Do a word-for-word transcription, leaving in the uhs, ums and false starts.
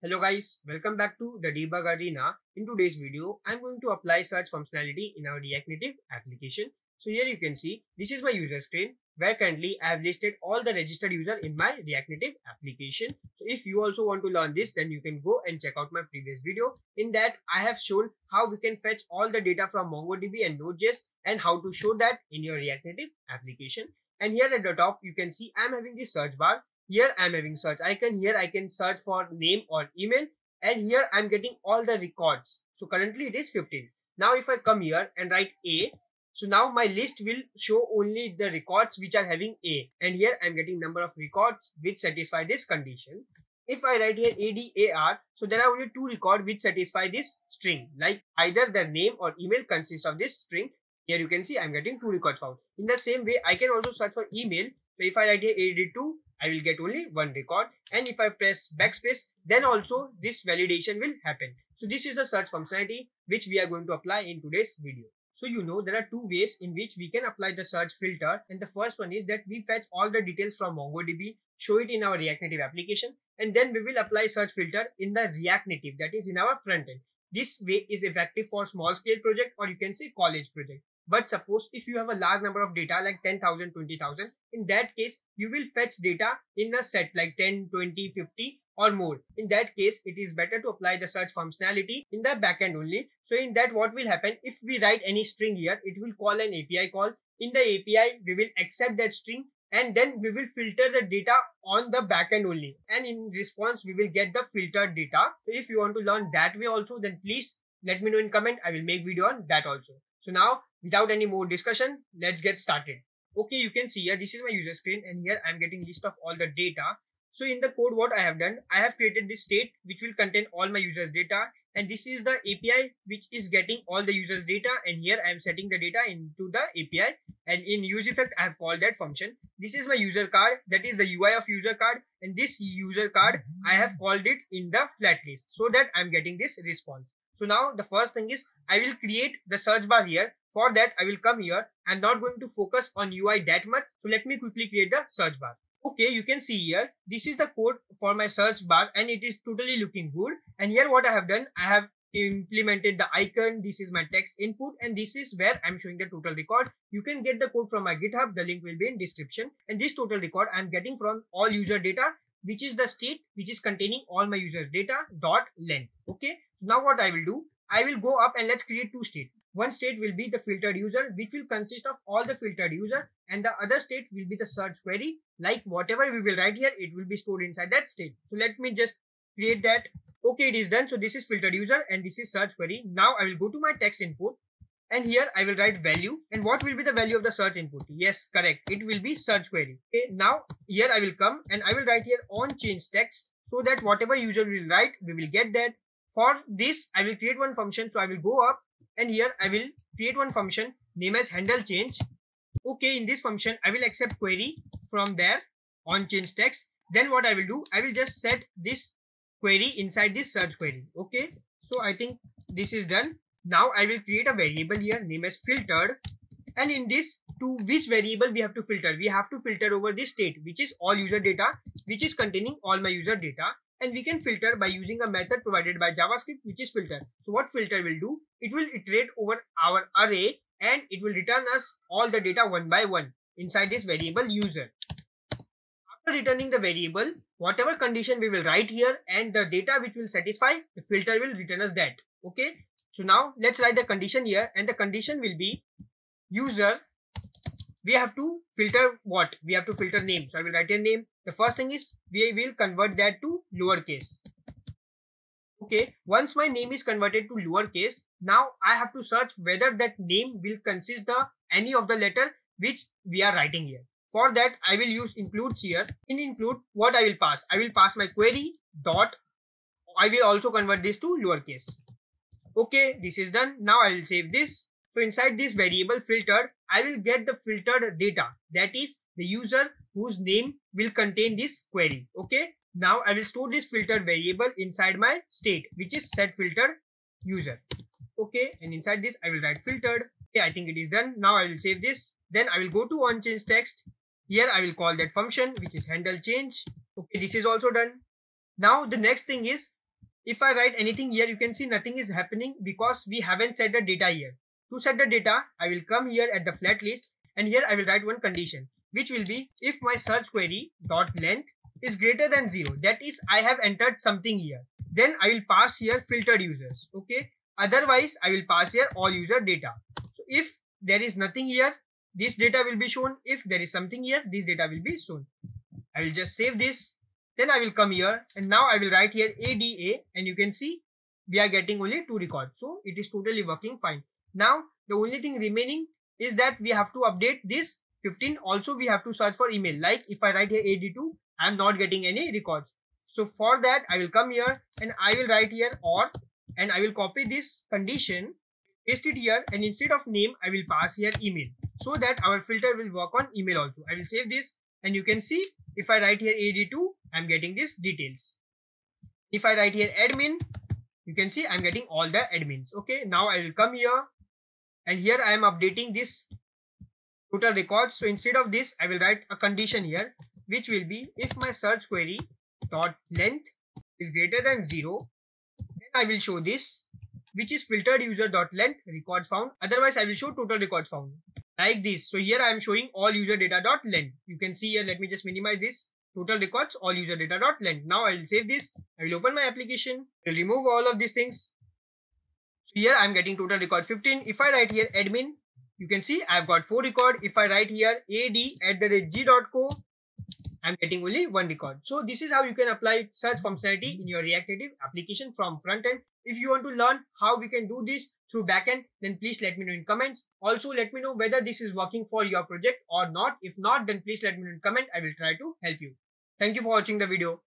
Hello guys, welcome back to the Debug Arena. In today's video, I'm going to apply search functionality in our React Native application. So here you can see, this is my user screen where currently I've listed all the registered users in my React Native application. So if you also want to learn this, then you can go and check out my previous video. In that, I have shown how we can fetch all the data from MongoDB and Node.js and how to show that in your React Native application. And here at the top, you can see I'm having this search bar. Here I'm having search icon, here I can search for name or email, and here I'm getting all the records. So currently it is fifteen. Now if I come here and write A, so now my list will show only the records which are having A, and here I'm getting number of records which satisfy this condition. If I write here A D A R, so there are only two records which satisfy this string, like either the name or email consists of this string. Here you can see I'm getting two records found. In the same way, I can also search for email. So if I write here A D two, I will get only one record, and if I press backspace, then also this validation will happen. So this is the search functionality which we are going to apply in today's video. So you know there are two ways in which we can apply the search filter, and the first one is that we fetch all the details from MongoDB, show it in our React Native application, and then we will apply search filter in the React Native, that is in our front end. This way is effective for small scale project, or you can say college project. But suppose if you have a large number of data like ten thousand, twenty thousand, in that case, you will fetch data in a set like ten, twenty, fifty or more. In that case, it is better to apply the search functionality in the backend only. So in that, what will happen if we write any string here, it will call an A P I call. In the A P I, we will accept that string, and then we will filter the data on the backend only. And in response, we will get the filtered data. So if you want to learn that way also, then please let me know in comment. I will make video on that also. So now, without any more discussion, let's get started. Okay, you can see here, this is my user screen, and here I'm getting list of all the data. So in the code, what I have done, I have created this state which will contain all my users data, and this is the A P I which is getting all the users data, and here I am setting the data into the A P I, and in use effect I have called that function. This is my user card, that is the U I of user card, and this user card I have called it in the Flatlist, so that I'm getting this response. So now the first thing is I will create the search bar here. For that, I will come here. I'm not going to focus on U I that much. So let me quickly create the search bar. Okay, you can see here, this is the code for my search bar, and it is totally looking good. And here what I have done, I have implemented the icon. This is my text input, and this is where I'm showing the total record. You can get the code from my GitHub. The link will be in description. And this total record I'm getting from all user data, which is the state which is containing all my users data dot length. Okay, so now what I will do, I will go up and let's create two states. One state will be the filtered user, which will consist of all the filtered user, and the other state will be the search query. Like whatever we will write here, it will be stored inside that state. So let me just create that. Okay, it is done. So this is filtered user and this is search query. Now I will go to my text input, and here I will write value. And what will be the value of the search input? Yes, correct. It will be search query. Okay, now here I will come and I will write here on change text, so that whatever user will write, we will get that. For this, I will create one function. So I will go up, and here I will create one function name as handle change. Okay, in this function, I will accept query from there on change text. Then what I will do, I will just set this query inside this search query. Okay, so I think this is done. Now I will create a variable here name as filtered, and in this, to which variable we have to filter? We have to filter over this state, which is all user data, which is containing all my user data. And we can filter by using a method provided by JavaScript, which is filter. So what filter will do, it will iterate over our array, and it will return us all the data one by one inside this variable user. After returning the variable, whatever condition we will write here and the data which will satisfy, the filter will return us that. Okay, so now let's write the condition here, and the condition will be user. We have to filter what? We have to filter name. So I will write a name. The first thing is we will convert that to lowercase. Okay, once my name is converted to lowercase, now I have to search whether that name will consist the any of the letter which we are writing here. For that, I will use includes here. In include, what I will pass? I will pass my query dot. I will also convert this to lowercase. Okay, this is done. Now I will save this. So inside this variable filtered, I will get the filtered data, that is the user whose name will contain this query. Okay, now I will store this filtered variable inside my state, which is set filtered user. Okay, and inside this I will write filtered. Okay, I think it is done. Now I will save this. Then I will go to on change text. Here I will call that function, which is handle change. Okay, this is also done. Now the next thing is If I write anything here, you can see nothing is happening because we haven't set the data here. To set the data, I will come here at the flat list and here I will write one condition, which will be if my search query dot length is greater than zero, that is I have entered something here, then I will pass here filtered users. Okay, otherwise I will pass here all user data. So if there is nothing here, this data will be shown. If there is something here, this data will be shown. I will just save this. Then I will come here and now I will write here A D A and you can see we are getting only two records. So it is totally working fine. Now the only thing remaining is that we have to update this fifteen. Also we have to search for email. Like if I write here A D two, I am not getting any records. So for that I will come here and I will write here or and I will copy this condition, paste it here and instead of name I will pass here email so that our filter will work on email also. I will save this and you can see if I write here A D two, I am getting these details. If I write here admin, you can see I am getting all the admins. Okay, now I will come here and here I am updating this total records. So instead of this, I will write a condition here, which will be if my search query dot length is greater than zero, then I will show this, which is filtered user dot length record found. Otherwise, I will show total record found like this. So here I am showing all user data dot length. You can see here. Let me just minimize this. Total records all user data dot length. Now I will save this. I will open my application. I will remove all of these things. So here I am getting total record fifteen. If I write here admin, you can see I have got four record. If I write here ad at the rate g dot co, I am getting only one record. So this is how you can apply search functionality in your React Native application from front end. If you want to learn how we can do this through backend, then please let me know in comments. Also let me know whether this is working for your project or not. If not, then please let me know in comment. I will try to help you. Thank you for watching the video.